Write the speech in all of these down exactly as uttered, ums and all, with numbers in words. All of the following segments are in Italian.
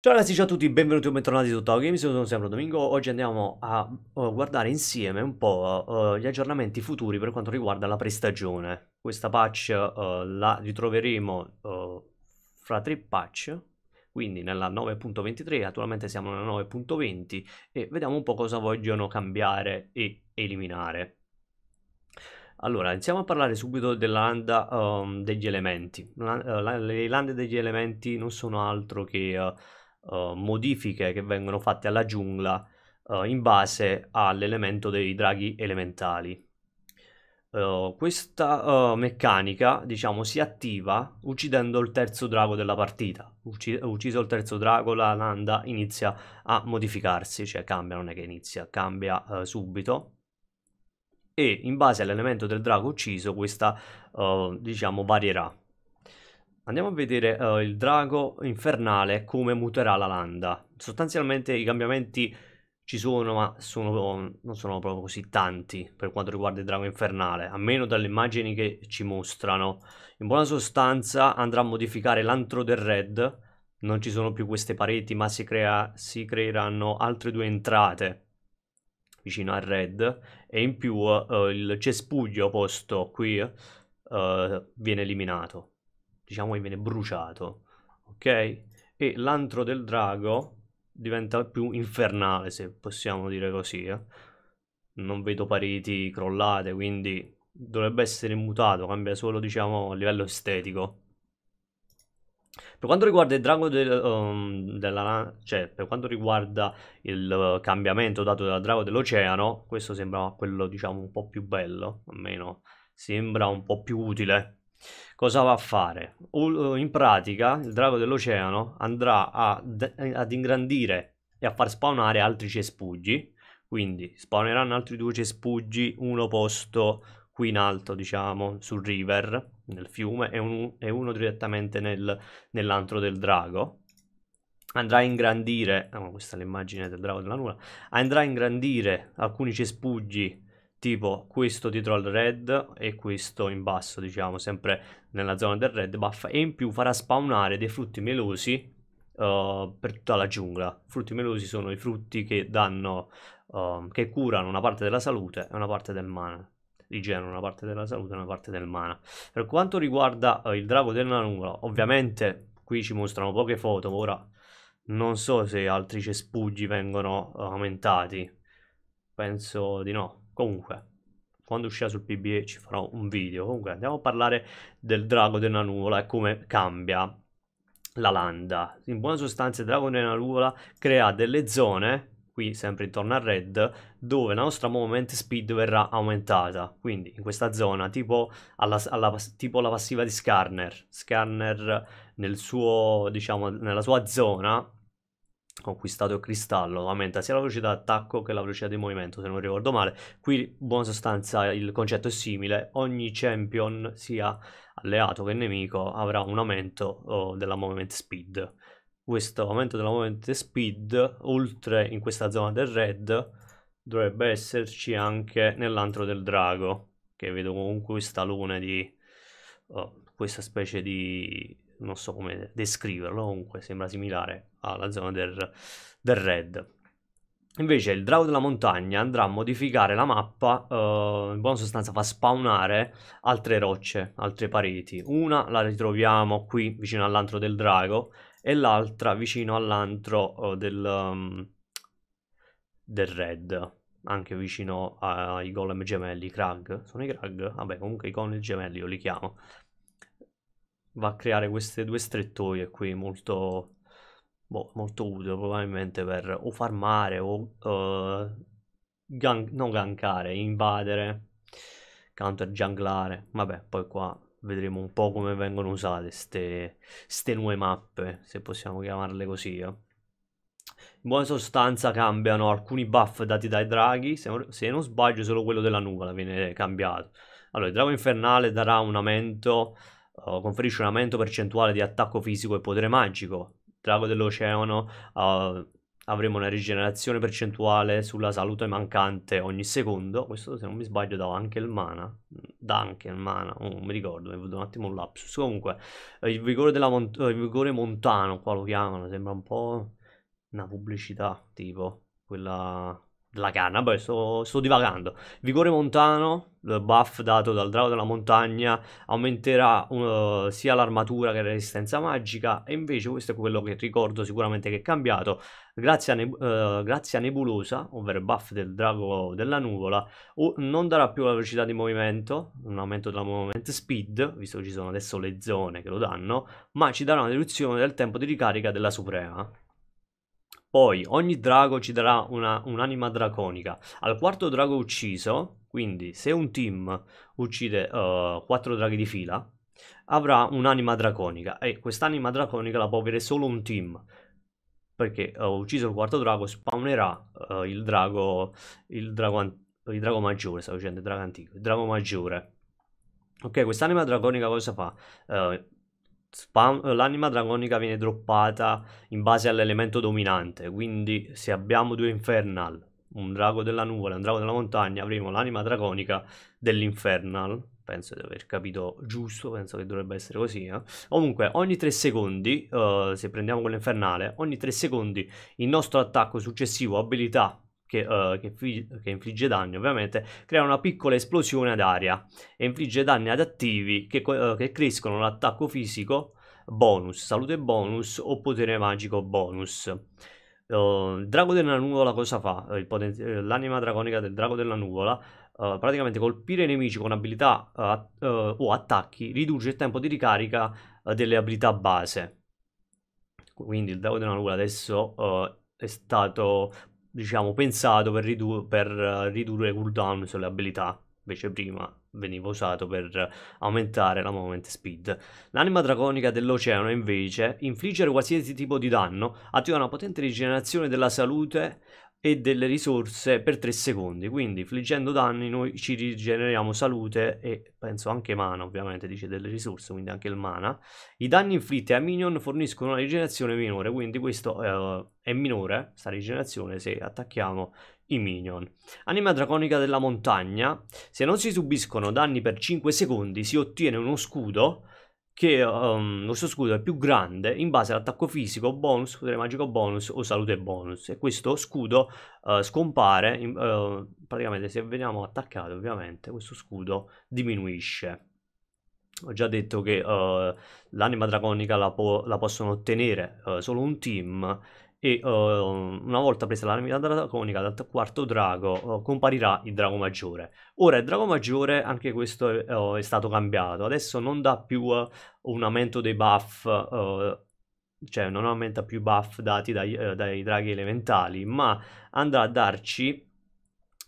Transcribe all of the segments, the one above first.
Ciao ragazzi, ciao a tutti, benvenuti o bentornati su Tao Games, io sono sempre Domingo. Oggi andiamo a uh, guardare insieme un po' uh, gli aggiornamenti futuri per quanto riguarda la prestagione. Questa patch uh, la ritroveremo uh, fra tre patch, quindi nella nove punto ventitré, attualmente siamo nella nove punto venti e vediamo un po' cosa vogliono cambiare e eliminare. Allora, iniziamo a parlare subito della landa um, degli elementi. La, la, le lande degli elementi non sono altro che... Uh, Uh, modifiche che vengono fatte alla giungla uh, in base all'elemento dei draghi elementali. Uh, questa uh, meccanica, diciamo, si attiva uccidendo il terzo drago della partita. Ucc- ucciso il terzo drago, la landa inizia a modificarsi, cioè cambia, non è che inizia, cambia uh, subito. E in base all'elemento del drago ucciso, questa uh, diciamo varierà. Andiamo a vedere uh, il drago infernale come muterà la landa. Sostanzialmente i cambiamenti ci sono, ma sono, non sono proprio così tanti per quanto riguarda il drago infernale, a meno dalle immagini che ci mostrano. In buona sostanza andrà a modificare l'antro del red, non ci sono più queste pareti, ma si, crea, si creeranno altre due entrate vicino al red, e in più uh, il cespuglio posto qui uh, viene eliminato. Diciamo che viene bruciato, ok? E l'antro del drago diventa più infernale, se possiamo dire così. Eh? Non vedo pareti crollate, quindi dovrebbe essere mutato, cambia solo, diciamo, a livello estetico. Per quanto riguarda il drago del, um, della, cioè, per quanto riguarda il uh, cambiamento dato dal drago dell'oceano, questo sembra quello, diciamo, un po' più bello, almeno sembra un po' più utile. Cosa va a fare? In pratica il drago dell'oceano andrà a, ad ingrandire e a far spawnare altri cespugli, quindi spawneranno altri due cespugli, uno posto qui in alto, diciamo, sul river, nel fiume, e, un, e uno direttamente nel, nell'antro del drago. Andrà a ingrandire, oh, questa è l'immagine del drago della luna, andrà a ingrandire alcuni cespugli, tipo questo dietro al red e questo in basso, diciamo, sempre nella zona del red buff, e in più farà spawnare dei frutti melosi uh, per tutta la giungla. Frutti melosi sono i frutti che danno, uh, che curano una parte della salute e una parte del mana, rigenerano una parte della salute e una parte del mana. Per quanto riguarda uh, il drago della nuvola, ovviamente qui ci mostrano poche foto, ora non so se altri cespugli vengono uh, aumentati, penso di no. Comunque, quando uscirà sul P B E ci farò un video. Comunque, andiamo a parlare del drago della nuvola e come cambia la landa. In buona sostanza, il drago della nuvola crea delle zone, qui sempre intorno al red, dove la nostra movement speed verrà aumentata. Quindi, in questa zona, tipo, alla, alla, tipo la passiva di Skarner. Skarner, nel suo, diciamo, nella sua zona... conquistato il cristallo, aumenta sia la velocità d'attacco che la velocità di movimento, se non ricordo male. Qui in buona sostanza il concetto è simile, ogni champion sia alleato che nemico avrà un aumento oh, della movement speed. Questo aumento della movement speed, oltre in questa zona del red, dovrebbe esserci anche nell'antro del drago, che vedo comunque questa luna di oh, questa specie di... non so come descriverlo, comunque sembra similare alla zona del, del red. Invece il drago della montagna andrà a modificare la mappa, eh, in buona sostanza fa spawnare altre rocce, altre pareti. Una la ritroviamo qui vicino all'antro del drago e l'altra vicino all'antro eh, del, um, del red, anche vicino ai golem gemelli, Krag, sono i Krag? Vabbè, comunque i golem gemelli io li chiamo. Va a creare queste due strettoie qui molto, boh, molto utile, probabilmente per o farmare o uh, gank, non gankare, invadere, counter junglare. Vabbè, poi qua vedremo un po' come vengono usate ste, ste nuove mappe, se possiamo chiamarle così. Eh. In buona sostanza cambiano alcuni buff dati dai draghi, se, se non sbaglio solo quello della nuvola viene cambiato. Allora, il drago infernale darà un aumento... Uh, conferisce un aumento percentuale di attacco fisico e potere magico. Drago dell'oceano, uh, avremo una rigenerazione percentuale sulla salute mancante ogni secondo. Questo, se non mi sbaglio, dava anche il mana, Dunkelman, oh, non mi ricordo, mi è venuto un attimo un lapsus. Comunque, eh, il, vigore della mont eh, il vigore montano, qua lo chiamano, sembra un po' una pubblicità, tipo quella della canna. Vabbè, sto, sto divagando. Il vigore montano, il buff dato dal drago della montagna, aumenterà uh, sia l'armatura che la resistenza magica, e invece questo è quello che ricordo sicuramente che è cambiato. Grazie a, neb uh, grazie a nebulosa, ovvero il buff del drago della nuvola, o non darà più la velocità di movimento, un aumento della movement speed, visto che ci sono adesso le zone che lo danno, ma ci darà una riduzione del tempo di ricarica della suprema. Poi ogni drago ci darà un'anima un draconica. Al quarto drago ucciso, quindi se un team uccide uh, quattro draghi di fila, avrà un'anima draconica, e quest'anima draconica la può avere solo un team, perché uh, ucciso il quarto drago spawnerà uh, il drago il drago, il drago maggiore, stavo dicendo il drago antico, il drago maggiore. Ok, quest'anima draconica cosa fa? Uh, L'anima draconica viene droppata in base all'elemento dominante, quindi se abbiamo due infernal, un drago della nuvola e un drago della montagna, avremo l'anima draconica dell'infernal. Penso di aver capito giusto, penso che dovrebbe essere così. Eh? Comunque ogni tre secondi, uh, se prendiamo quello infernale, ogni tre secondi il nostro attacco successivo, abilità Che, uh, che, che infligge danni, ovviamente crea una piccola esplosione ad aria e infligge danni ad attivi che, uh, che crescono l'attacco fisico bonus, salute bonus o potere magico bonus. Uh, il drago della nuvola cosa fa? L'anima draconica del drago della nuvola uh, praticamente colpire i nemici con abilità uh, uh, o attacchi riduce il tempo di ricarica uh, delle abilità base. Quindi il drago della nuvola adesso uh, è stato, diciamo, pensato per, ridu per uh, ridurre il cooldown sulle abilità, invece prima veniva usato per uh, aumentare la movement speed. L'anima draconica dell'oceano invece infliggere qualsiasi tipo di danno attiva una potente rigenerazione della salute e delle risorse per tre secondi, quindi infliggendo danni noi ci rigeneriamo salute e penso anche mana, ovviamente dice delle risorse, quindi anche il mana. I danni inflitti a minion forniscono una rigenerazione minore, quindi questo eh, è minore, sta rigenerazione, se attacchiamo i minion. Anima draconica della montagna: se non si subiscono danni per cinque secondi si ottiene uno scudo che um, lo suo scudo è più grande in base all'attacco fisico bonus, potere magico bonus o salute bonus, e questo scudo uh, scompare in, uh, praticamente se veniamo attaccati, ovviamente questo scudo diminuisce. Ho già detto che uh, l'anima draconica la, po la possono ottenere uh, solo un team, e uh, una volta presa l'anima draconica dal quarto drago uh, comparirà il drago maggiore. Ora il drago maggiore, anche questo è, uh, è stato cambiato, adesso non dà più uh, un aumento dei buff, uh, cioè non aumenta più i buff dati dai, uh, dai draghi elementali, ma andrà a darci,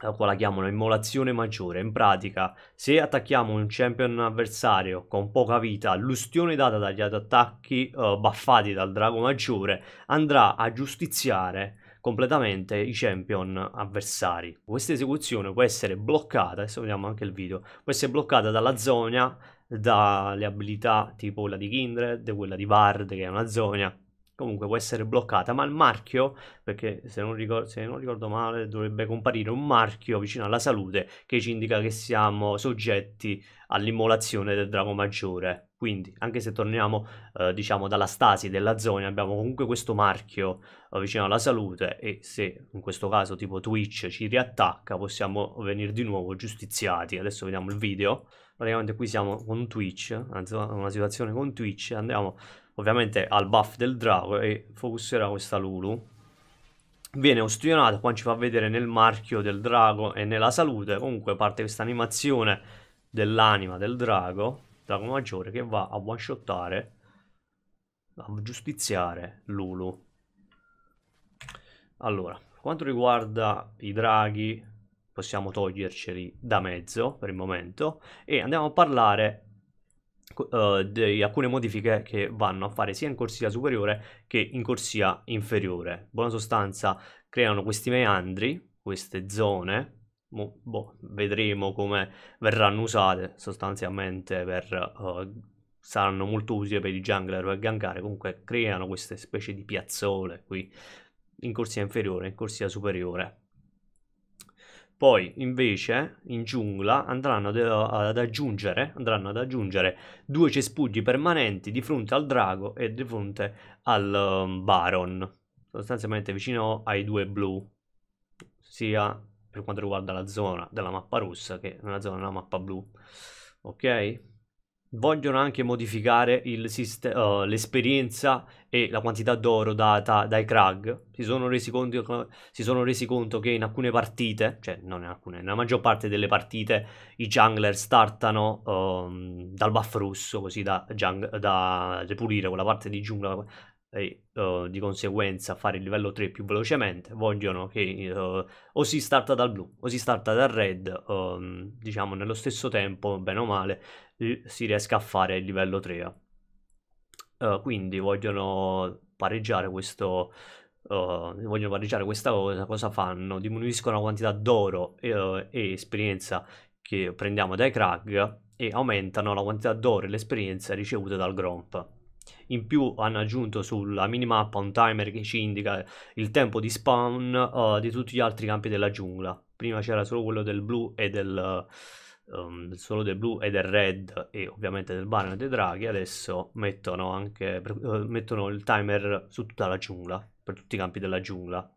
qua la chiamano immolazione maggiore. In pratica, se attacchiamo un champion avversario con poca vita, l'ustione data dagli attacchi uh, buffati dal drago maggiore andrà a giustiziare completamente i champion avversari. Questa esecuzione può essere bloccata, adesso vediamo anche il video, può essere bloccata dalla zona, dalle abilità tipo quella di Kindred, quella di Bard che è una zona. Comunque può essere bloccata, ma il marchio, perché se non, ricordo, se non ricordo male dovrebbe comparire un marchio vicino alla salute che ci indica che siamo soggetti all'immolazione del drago maggiore. Quindi anche se torniamo eh, diciamo dalla stasi della zona, abbiamo comunque questo marchio eh, vicino alla salute, e se in questo caso tipo Twitch ci riattacca possiamo venire di nuovo giustiziati. Adesso vediamo il video. Praticamente qui siamo con Twitch, anzi una situazione con Twitch, andiamo ovviamente al buff del drago e focusserà questa Lulu. Viene ustionata, qua ci fa vedere nel marchio del drago e nella salute. Comunque parte questa animazione dell'anima del drago, drago maggiore, che va a one shottare, a giustiziare Lulu. Allora, quanto riguarda i draghi, possiamo toglierceli da mezzo per il momento e andiamo a parlare Uh, di alcune modifiche che vanno a fare sia in corsia superiore che in corsia inferiore. In buona sostanza creano questi meandri, queste zone, boh, boh, vedremo come verranno usate sostanzialmente, per, uh, saranno molto utili per i jungler per gankare. Comunque creano queste specie di piazzole qui in corsia inferiore e in corsia superiore. Poi invece in giungla andranno ad aggiungere, andranno ad aggiungere due cespugli permanenti di fronte al drago e di fronte al baron, sostanzialmente vicino ai due blu, sia per quanto riguarda la zona della mappa rossa che nella zona della mappa blu. Ok? Vogliono anche modificare l'esperienza uh, e la quantità d'oro data dai Krag. Si sono, resi conto, si sono resi conto che in alcune partite, cioè non in alcune, nella maggior parte delle partite i jungler startano um, dal buff russo, così da, jung, da ripulire quella parte di giungla e uh, di conseguenza fare il livello tre più velocemente. Vogliono che uh, o si starta dal blu o si starta dal red, um, diciamo nello stesso tempo, bene o male, si riesca a fare il livello tre. Uh, quindi vogliono pareggiare questo uh, vogliono pareggiare questa cosa. Cosa fanno? Diminuiscono la quantità d'oro e, uh, e esperienza che prendiamo dai Krag e aumentano la quantità d'oro e l'esperienza ricevuta dal Gromp. In più hanno aggiunto sulla minimappa un timer che ci indica il tempo di spawn uh, di tutti gli altri campi della giungla. Prima c'era solo quello del blu e del um, solo del blu e del red e ovviamente del baron e dei draghi. Adesso mettono anche uh, mettono il timer su tutta la giungla, per tutti i campi della giungla.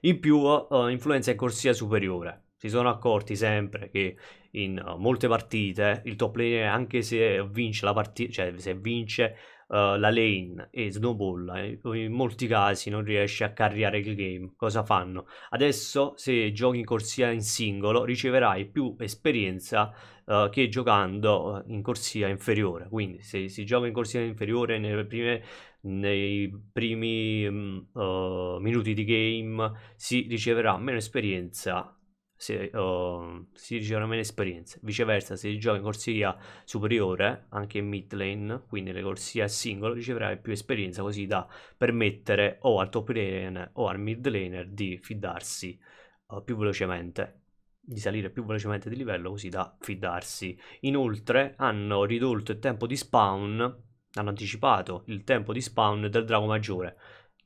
In più uh, influenza in corsia superiore. Si sono accorti sempre che in uh, molte partite il top laner, anche se vince la partita, cioè se vince uh, la lane e snowballa, in molti casi non riesce a carriare il game. Cosa fanno? Adesso se giochi in corsia in singolo riceverai più esperienza uh, che giocando in corsia inferiore. Quindi se si gioca in corsia inferiore nelle prime... nei primi um, uh, minuti di game si riceverà meno esperienza. Se, uh, si ricevono meno esperienze. Viceversa, se giochi in corsia superiore, anche in mid lane, quindi le corsie singolo, riceverai più esperienza, così da permettere o al top lane o al mid laner di fidarsi uh, più velocemente, di salire più velocemente di livello, così da fidarsi. Inoltre hanno ridotto il tempo di spawn, hanno anticipato il tempo di spawn del drago maggiore.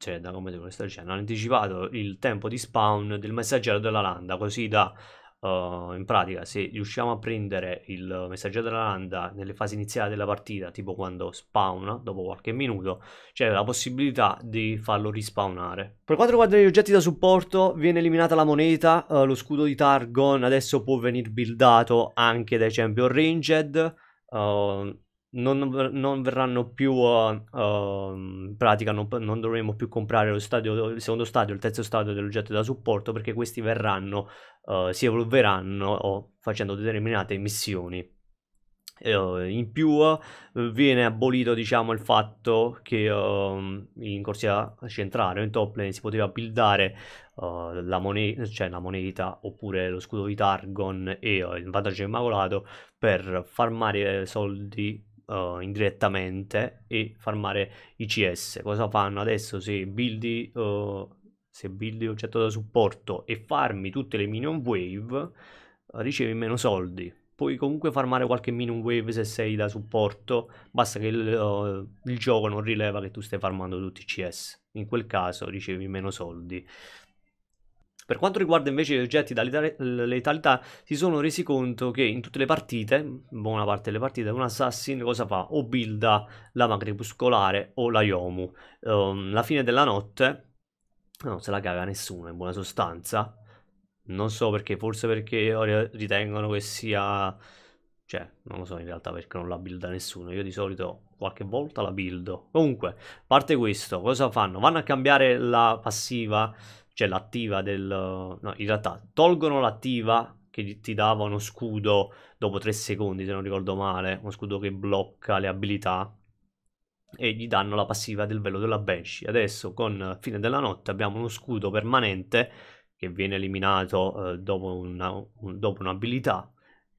Cioè, da come sto dicendo, hanno anticipato il tempo di spawn del messaggero della landa, così da uh, in pratica se riusciamo a prendere il messaggero della landa nelle fasi iniziali della partita, tipo quando spawna dopo qualche minuto, c'è la possibilità di farlo rispawnare. Per quanto riguarda gli oggetti da supporto, viene eliminata la moneta, uh, lo scudo di Targon adesso può venire buildato anche dai champion ranged. uh, Non, non verranno più uh, uh, in pratica non, non dovremo più comprare lo stadio, il secondo stadio, il terzo stadio dell'oggetto da supporto, perché questi verranno uh, si evolveranno uh, facendo determinate missioni. Uh, in più uh, viene abolito, diciamo, il fatto che uh, in corsia centrale o in top lane si poteva buildare uh, la, moneta, cioè la moneta oppure lo scudo di Targon e uh, il vantaggio immacolato per farmare soldi Uh, indirettamente e farmare i C S. Cosa fanno adesso? Se buildi uh, se buildi oggetto da supporto e farmi tutte le minion wave, uh, ricevi meno soldi. Puoi comunque farmare qualche minion wave se sei da supporto, basta che il, uh, il gioco non rileva che tu stai farmando tutti i C S. In quel caso ricevi meno soldi. Per quanto riguarda invece gli oggetti da letalità, si sono resi conto che in tutte le partite, buona parte delle partite, un assassin cosa fa? O builda l'ama crepuscolare o la Yomu. Um, la fine della notte non se la caga nessuno, in buona sostanza. Non so perché, forse perché ritengono che sia... Cioè, non lo so in realtà perché non la builda nessuno. Io di solito qualche volta la buildo. Comunque, a parte questo, cosa fanno? Vanno a cambiare la passiva... Cioè l'attiva del... no, in realtà tolgono l'attiva che ti dava uno scudo dopo tre secondi, se non ricordo male, uno scudo che blocca le abilità, e gli danno la passiva del velo della Banshee. Adesso con fine della notte abbiamo uno scudo permanente che viene eliminato eh, dopo una, un, dopo un'abilità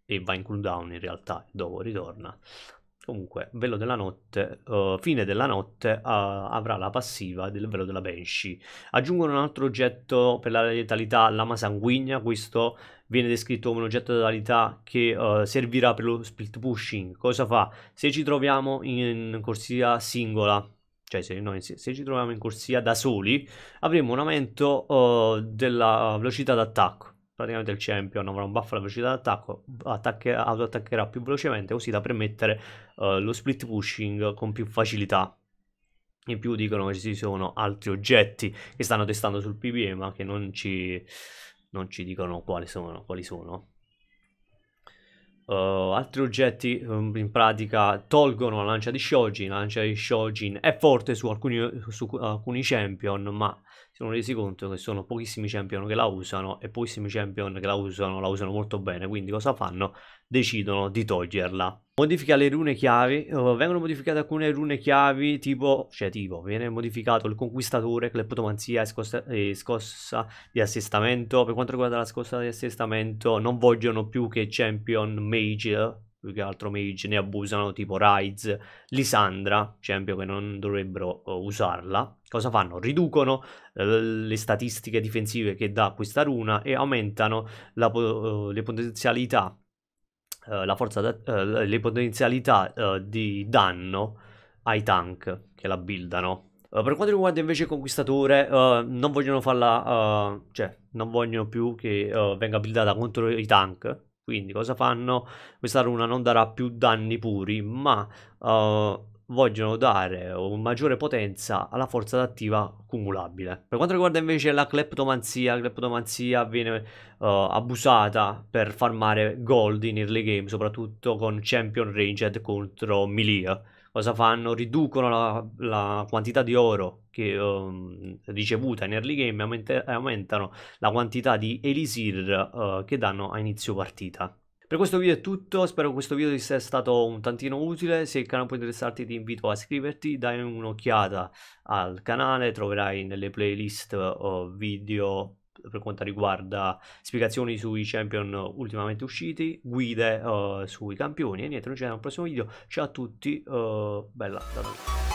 e va in cooldown, in realtà, dopo ritorna. Comunque, velo della notte, uh, fine della notte, uh, avrà la passiva del velo della Banshee. Aggiungono un altro oggetto per la letalità, lama sanguigna. Questo viene descritto come un oggetto di letalità che uh, servirà per lo split pushing. Cosa fa? Se ci troviamo in corsia singola, cioè se, noi, se, se ci troviamo in corsia da soli, avremo un aumento uh, della velocità d'attacco. praticamente il champion avrà un buff alla velocità d'attacco, autoattaccherà più velocemente, così da permettere uh, lo split pushing con più facilità. In più dicono che ci sono altri oggetti che stanno testando sul P B E, ma che non ci, non ci dicono quali sono. Quali sono. Uh, altri oggetti um, in pratica tolgono la lancia di Shojin. La lancia di Shojin è forte su alcuni, su alcuni champion, ma si sono resi conto che sono pochissimi champion che la usano, e pochissimi champion che la usano la usano molto bene. Quindi cosa fanno? Decidono di toglierla. Modifica le rune chiavi. Uh, vengono modificate alcune rune chiavi, tipo, cioè tipo viene modificato il conquistatore, cleptomanzia e scossa, e scossa di assestamento. Per quanto riguarda la scossa di assestamento, non vogliono più che champion mage, più che altro mage, ne abusano, tipo Ryze, Lissandra, champion che non dovrebbero uh, usarla. Cosa fanno? Riducono uh, le statistiche difensive che dà questa runa e aumentano la, uh, le potenzialità La forza uh, le potenzialità uh, di danno ai tank che la buildano. Uh, per quanto riguarda invece il conquistatore, uh, non vogliono farla, uh, cioè non vogliono più che uh, venga buildata contro i tank. Quindi cosa fanno? Questa runa non darà più danni puri, ma uh, vogliono dare un maggiore potenza alla forza attiva cumulabile. Per quanto riguarda invece la cleptomanzia, la cleptomanzia viene uh, abusata per farmare gold in early game, soprattutto con champion ranged contro melee. Cosa fanno? Riducono la, la quantità di oro che, um, ricevuta in early game, e aument- aumentano la quantità di elisir uh, che danno a inizio partita. Per questo video è tutto, spero che questo video ti sia stato un tantino utile. Se il canale può interessarti ti invito a iscriverti, dai un'occhiata al canale, troverai nelle playlist uh, video per quanto riguarda spiegazioni sui champion ultimamente usciti, guide uh, sui campioni e niente, noi ci vediamo al prossimo video, ciao a tutti, uh, bella, ciao a tutti.